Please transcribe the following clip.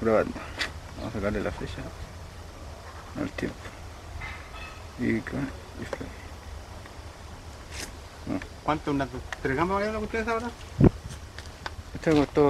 grabando. Vamos a sacarle la fecha al tiempo. Y claro, y frame. No. ¿Cuánto? ¿Unas 3 gamas valieron lo que ustedes ahora? Este me costó...